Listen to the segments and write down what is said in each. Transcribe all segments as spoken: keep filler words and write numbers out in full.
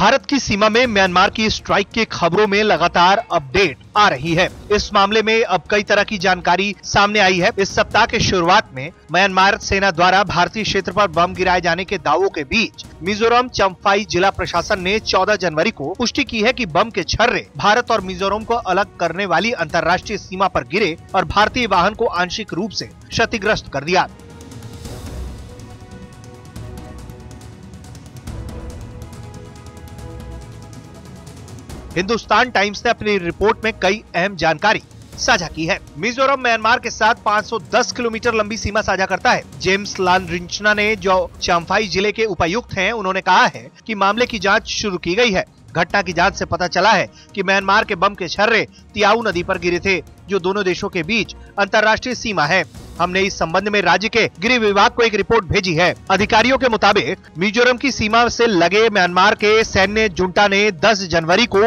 भारत की सीमा में म्यांमार की स्ट्राइक की खबरों में लगातार अपडेट आ रही है। इस मामले में अब कई तरह की जानकारी सामने आई है। इस सप्ताह के शुरुआत में म्यांमार सेना द्वारा भारतीय क्षेत्र पर बम गिराए जाने के दावों के बीच मिजोरम चंफाई जिला प्रशासन ने चौदह जनवरी को पुष्टि की है कि बम के छर्रे भारत और मिजोरम को अलग करने वाली अंतर्राष्ट्रीय सीमा पर गिरे और भारतीय वाहन को आंशिक रूप से क्षतिग्रस्त कर दिया। हिंदुस्तान टाइम्स ने अपनी रिपोर्ट में कई अहम जानकारी साझा की है। मिजोरम म्यांमार के साथ पाँच सौ दस किलोमीटर लंबी सीमा साझा करता है। जेम्स लैन रिंचना ने, जो चंफाई जिले के उपायुक्त हैं, उन्होंने कहा है कि मामले की जांच शुरू की गई है। घटना की जांच से पता चला है कि म्यांमार के बम के छर्रे तियाऊ नदी पर गिरे थे, जो दोनों देशों के बीच अंतर्राष्ट्रीय सीमा है। हमने इस संबंध में राज्य के गृह विभाग को एक रिपोर्ट भेजी है। अधिकारियों के मुताबिक मिजोरम की सीमा से लगे म्यांमार के सैन्य जुंटा ने दस जनवरी को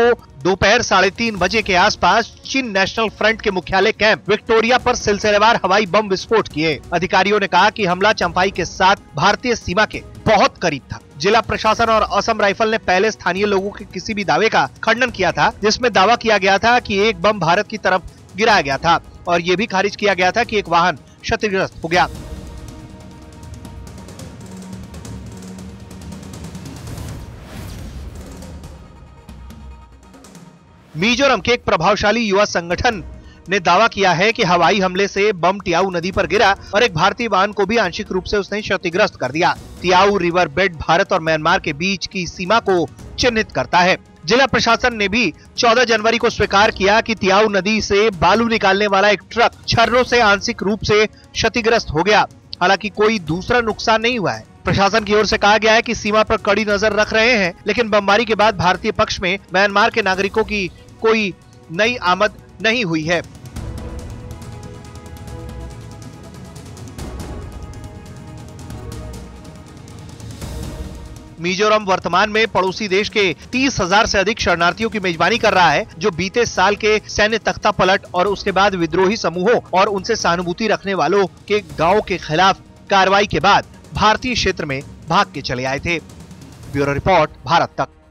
दोपहर साढ़े तीन बजे के आसपास चीन नेशनल फ्रंट के मुख्यालय कैंप विक्टोरिया पर सिलसिलेवार हवाई बम विस्फोट किए। अधिकारियों ने कहा कि हमला चंफाई के साथ भारतीय सीमा के बहुत करीब था। जिला प्रशासन और असम राइफल ने पहले स्थानीय लोगों के किसी भी दावे का खंडन किया था, जिसमें दावा किया गया था कि एक बम भारत की तरफ गिराया गया था और ये भी खारिज किया गया था कि एक वाहन क्षतिग्रस्त हो गया। मिजोरम के एक प्रभावशाली युवा संगठन ने दावा किया है कि हवाई हमले से बम तियाऊ नदी पर गिरा और एक भारतीय वाहन को भी आंशिक रूप से उसने क्षतिग्रस्त कर दिया। तियाऊ रिवर बेड भारत और म्यांमार के बीच की सीमा को चिन्हित करता है। जिला प्रशासन ने भी चौदह जनवरी को स्वीकार किया कि तियाऊ नदी से बालू निकालने वाला एक ट्रक छर्रों से आंशिक रूप से क्षतिग्रस्त हो गया। हालांकि कोई दूसरा नुकसान नहीं हुआ है। प्रशासन की ओर से कहा गया है कि सीमा पर कड़ी नजर रख रहे हैं, लेकिन बमबारी के बाद भारतीय पक्ष में म्यांमार के नागरिकों की कोई नई आमद नहीं हुई है। मिजोरम वर्तमान में पड़ोसी देश के तीस हजार से अधिक शरणार्थियों की मेजबानी कर रहा है, जो बीते साल के सैन्य तख्तापलट और उसके बाद विद्रोही समूहों और उनसे सहानुभूति रखने वालों के गांवों के खिलाफ कार्रवाई के बाद भारतीय क्षेत्र में भाग के चले आए थे। ब्यूरो रिपोर्ट, भारत तक।